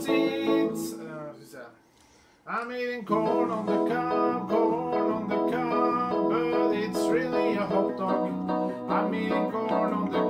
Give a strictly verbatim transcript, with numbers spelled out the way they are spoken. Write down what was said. teens. I'm eating corn on the cob, corn on the cob, but it's really a hot dog. I'm eating corn on the cob.